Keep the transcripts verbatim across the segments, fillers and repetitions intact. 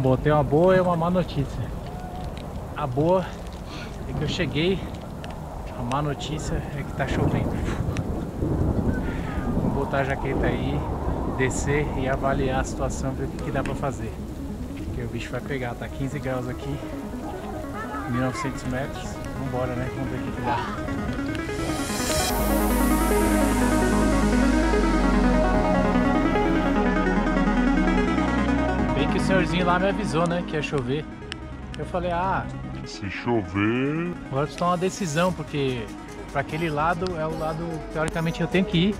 Botei uma boa e uma má notícia. A boa é que eu cheguei, a má notícia é que tá chovendo. Vou botar a jaqueta aí, descer e avaliar a situação, ver o que dá pra fazer. Porque o bicho vai pegar, tá quinze graus aqui, mil e novecentos metros. Vambora, né? Vamos ver o que dá. Que o senhorzinho lá me avisou, né, que ia chover. Eu falei, ah, se chover... Agora preciso tomar uma decisão, porque para aquele lado é o lado, teoricamente, eu tenho que ir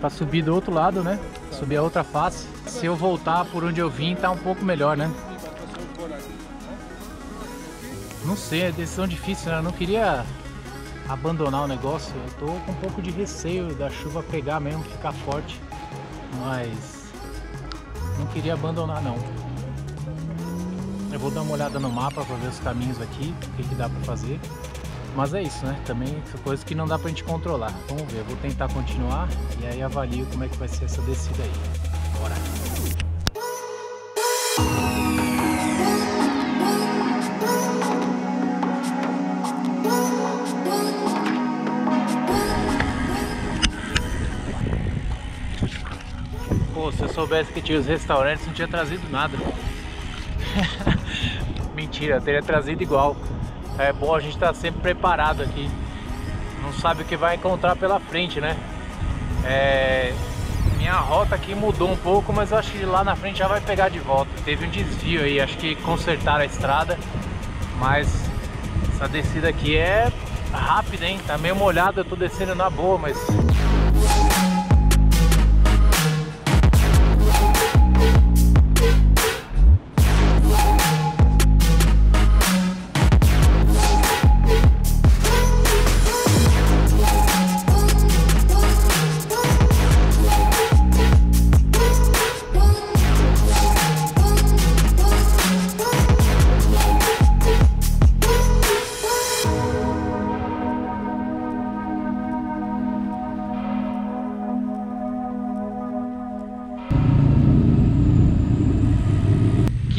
para subir do outro lado, né, subir a outra face. Se eu voltar por onde eu vim, tá um pouco melhor, né. Não sei, é decisão difícil, né, eu não queria abandonar o negócio. Eu tô com um pouco de receio da chuva pegar mesmo, ficar forte, mas... não queria abandonar, não. Eu vou dar uma olhada no mapa para ver os caminhos aqui, o que, que dá para fazer. Mas é isso, né? Também são coisas que não dá pra gente controlar. Vamos ver, eu vou tentar continuar e aí avalio como é que vai ser essa descida aí. Bora! Se eu soubesse que tinha os restaurantes, não tinha trazido nada. Mentira, teria trazido igual. É bom a gente estar sempre preparado aqui. Não sabe o que vai encontrar pela frente, né? É... Minha rota aqui mudou um pouco, mas eu acho que lá na frente já vai pegar de volta. Teve um desvio aí, acho que consertaram a estrada. Mas essa descida aqui é rápida, hein? Tá meio molhado, eu tô descendo na boa, mas...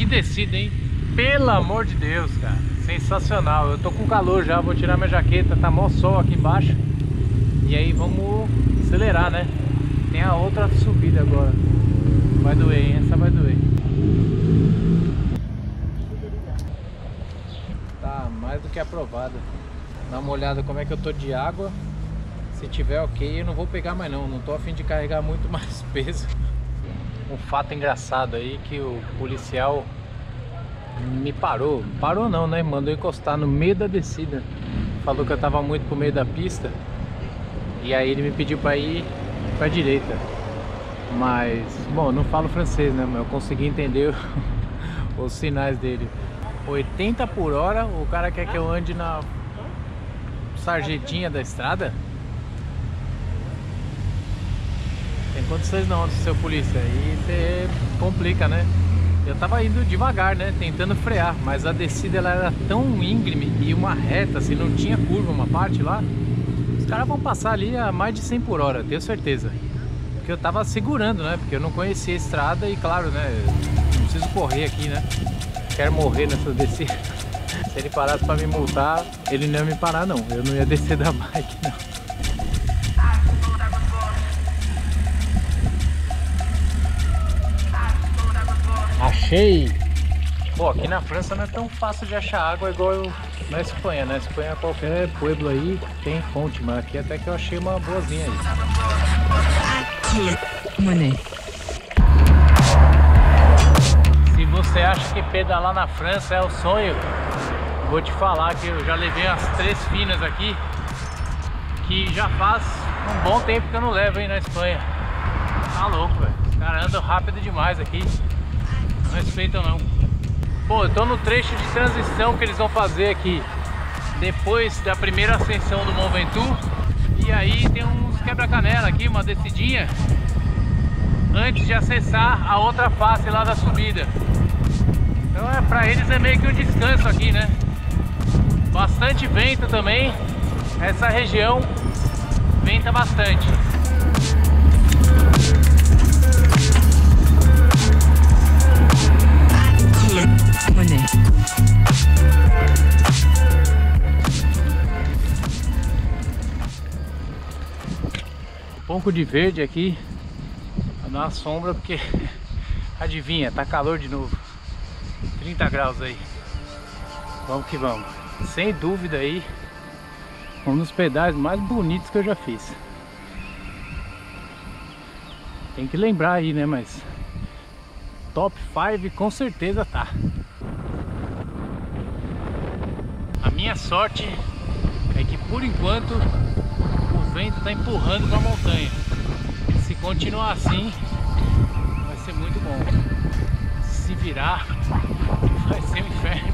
Descida, hein? Pelo amor de Deus, cara, sensacional. Eu tô com calor já, vou tirar minha jaqueta, tá mó sol aqui embaixo. E aí vamos acelerar, né? Tem a outra subida agora. Vai doer, hein? Essa vai doer. Tá mais do que aprovada. Dá uma olhada como é que eu tô de água. Se tiver ok, eu não vou pegar mais não. Não tô a fim de carregar muito mais peso. Um fato engraçado aí que o policial me parou, parou não, né? Mandou encostar no meio da descida. Falou que eu tava muito pro meio da pista. E aí ele me pediu pra ir pra direita. Mas, bom, não falo francês, né? Mas eu consegui entender os sinais dele. oitenta por hora, o cara quer que eu ande na sarjetinha da estrada? Tem condições não, seu polícia. Aí você complica, né? Eu tava indo devagar, né? Tentando frear, mas a descida ela era tão íngreme e uma reta, assim, não tinha curva uma parte lá. Os caras vão passar ali a mais de cem por hora, tenho certeza. Porque eu tava segurando, né? Porque eu não conhecia a estrada e, claro, né? Não preciso correr aqui, né? Quero morrer nessa descida. Se ele parasse pra me multar, ele não ia me parar, não. Eu não ia descer da bike, não. Achei! Bom, aqui na França não é tão fácil de achar água igual eu... na Espanha, né? Na Espanha qualquer pueblo aí tem fonte, mas aqui até que eu achei uma boazinha aí. Se você acha que pedalar na França é o sonho, vou te falar que eu já levei umas três finas aqui, que já faz um bom tempo que eu não levo aí na Espanha. Tá louco, velho. Os caras andam rápido demais aqui. Não respeitam não. Bom, eu tô no trecho de transição que eles vão fazer aqui depois da primeira ascensão do Mont Ventoux. E aí tem uns quebra-canela aqui, uma descidinha antes de acessar a outra face lá da subida. Então é, pra eles é meio que um descanso aqui, né? Bastante vento também. Essa região venta bastante. Look. tronco de verde aqui pra dar uma sombra, porque adivinha, tá calor de novo, trinta graus aí. Vamos que vamos. Sem dúvida aí, um dos pedais mais bonitos que eu já fiz. Tem que lembrar aí, né, mas top cinco com certeza tá. A minha sorte é que por enquanto o vento está empurrando para a montanha. Se continuar assim vai ser muito bom. Se virar vai ser um inferno.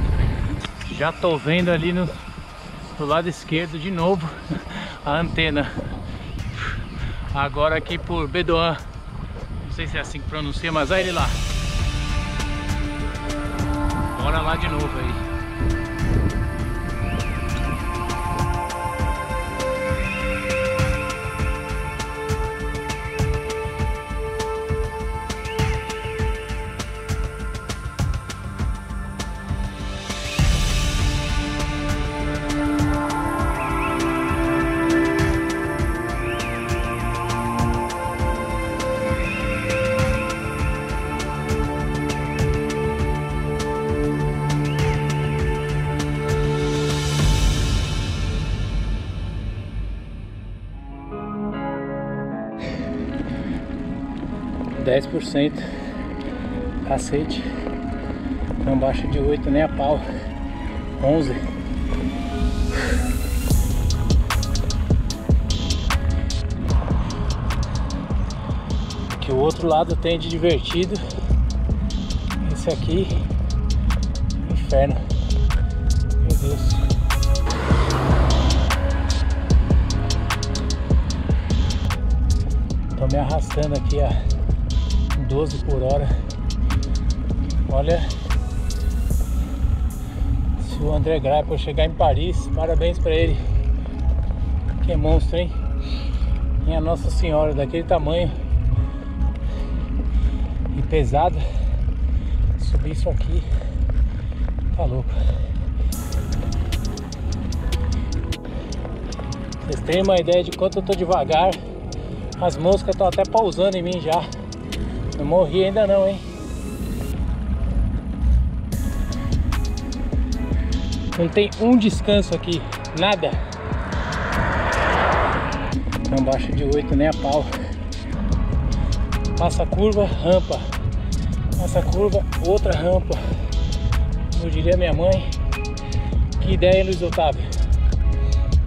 Já tô vendo ali no, do lado esquerdo de novo a antena. Agora aqui por Bedouin. Não sei se é assim que pronuncia, mas olha ele lá. Bora lá de novo aí. dez por cento, cacete, não baixa de oito nem a pau, onze. Que o outro lado tem de divertido, esse aqui, inferno, meu Deus. Tô me arrastando aqui, ó, doze por hora. Olha, se o André Greipel chegar em Paris, parabéns pra ele. Que monstro, hein? Minha Nossa Senhora, daquele tamanho e pesado, subir isso aqui, tá louco. Vocês têm uma ideia de quanto eu tô devagar? As moscas estão até pausando em mim já. Não morri ainda não, hein? Não tem um descanso aqui, nada. Não baixa de oito nem a pau. Passa a curva, rampa. Passa a curva, outra rampa. Eu diria minha mãe. Que ideia, Luiz Otávio?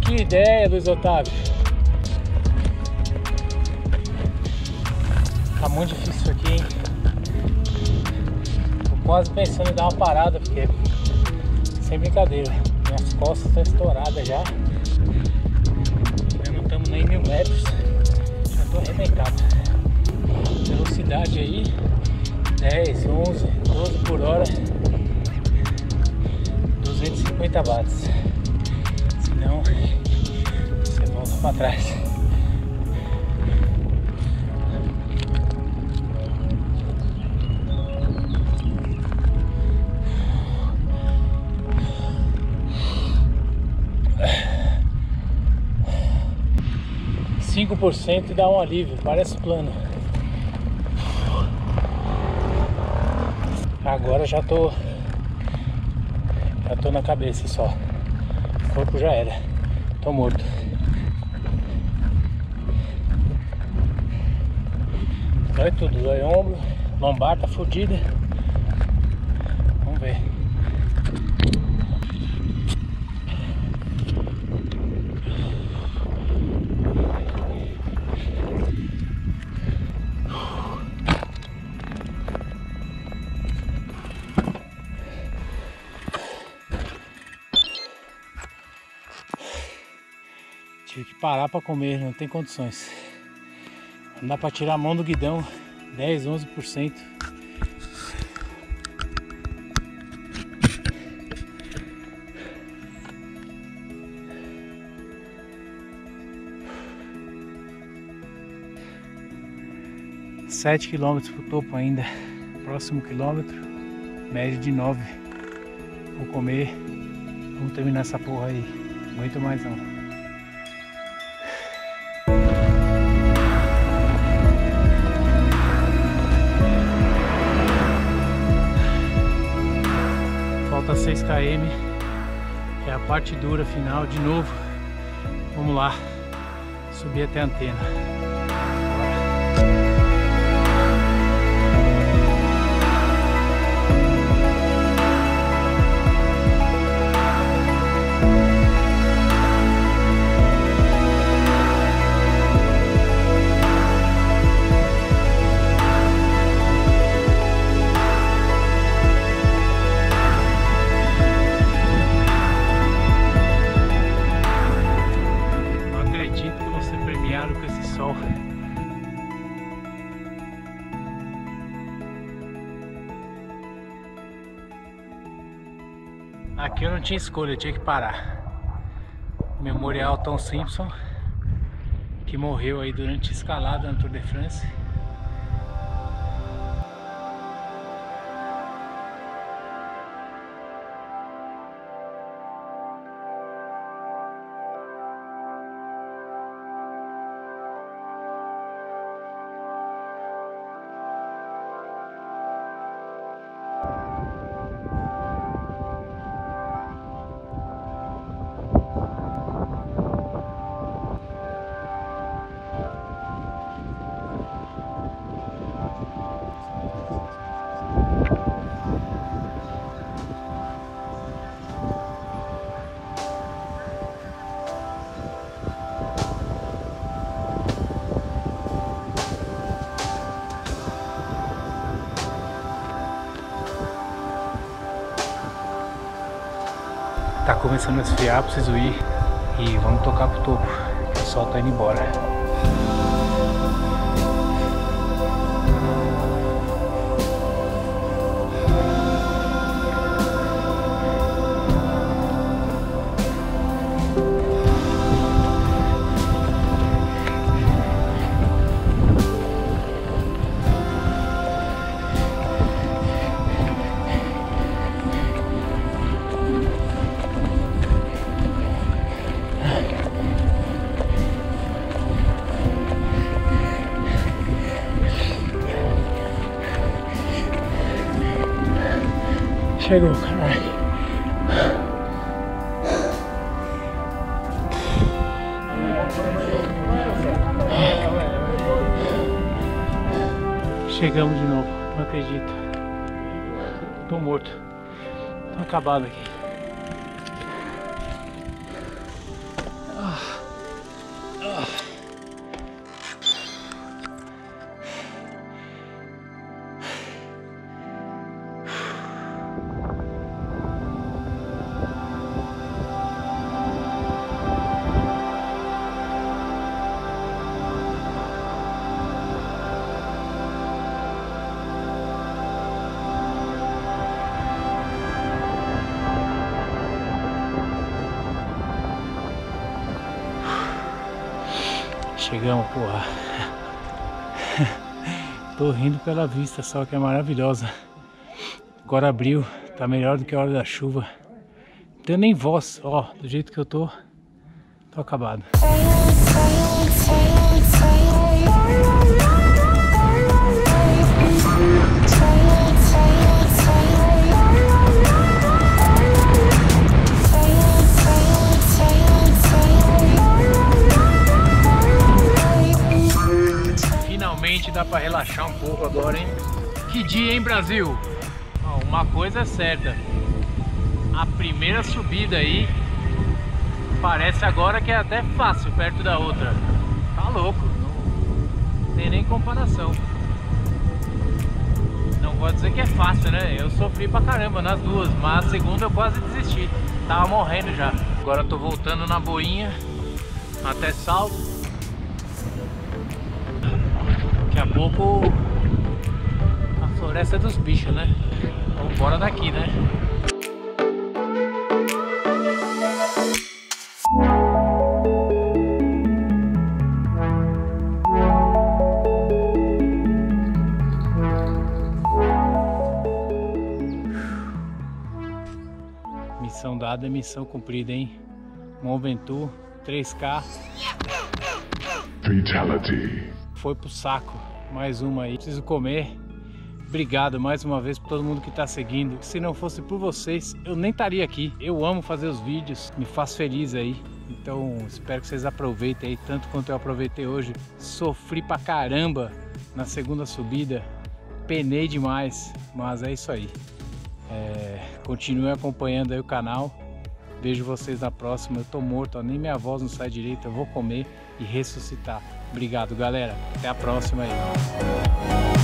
Que ideia, Luiz Otávio? Tá muito difícil isso aqui, hein? Tô quase pensando em dar uma parada, porque sem brincadeira, minhas costas estão estouradas já. Já não estamos nem mil metros, já tô arrebentado. Velocidade aí, dez, onze, doze por hora, duzentos e cinquenta watts. Senão você volta pra trás. cinco por cento dá um alívio, parece plano. Agora já tô já tô na cabeça só. O corpo já era. Tô morto. Dói tudo, dói ombro, lombar tá fodida. Vamos ver. Tive que parar para comer, não tem condições. Não dá para tirar a mão do guidão, dez, onze por cento. sete quilômetros pro topo ainda. Próximo quilômetro, média de nove. Vou comer, vamos terminar essa porra aí. Muito mais não. dezesseis quilômetros, é a parte dura final de novo. Vamos lá, subir até a antena. Aqui eu não tinha escolha, eu tinha que parar. Memorial Tom Simpson, que morreu aí durante a escalada no Tour de France. Tá começando a esfriar, preciso ir e vamos tocar pro topo, que o sol tá indo embora. Chegou, caralho. Chegamos de novo, não acredito. Tô morto. Tô acabado aqui. Chegamos, porra. Tô rindo pela vista só, que é maravilhosa. Agora abriu, tá melhor do que a hora da chuva. Não tenho nem voz, ó, do jeito que eu tô, tô acabado. Dá pra relaxar um pouco agora, hein? Que dia, hein, Brasil? Ó, uma coisa é certa, a primeira subida aí parece agora que é até fácil perto da outra. Tá louco, não tem nem comparação. Não vou dizer que é fácil, né? Eu sofri pra caramba nas duas, mas a segunda eu quase desisti, tava morrendo já. Agora eu tô voltando na boinha até Salto. Daqui a pouco a floresta é dos bichos, né? Vamos embora daqui, né? Missão dada é missão cumprida, hein? Mont Ventoux, três K. Fatality. Foi pro saco. Mais uma aí, preciso comer, Obrigado mais uma vez por todo mundo que está seguindo. Se não fosse por vocês, eu nem estaria aqui. Eu amo fazer os vídeos, me faz feliz aí. Então espero que vocês aproveitem aí tanto quanto eu aproveitei hoje. Sofri pra caramba na segunda subida, penei demais, mas é isso aí. É, continue acompanhando aí o canal. Vejo vocês na próxima. Eu tô morto, ó, nem minha voz não sai direito. Eu vou comer e ressuscitar. Obrigado, galera. Até a próxima aí.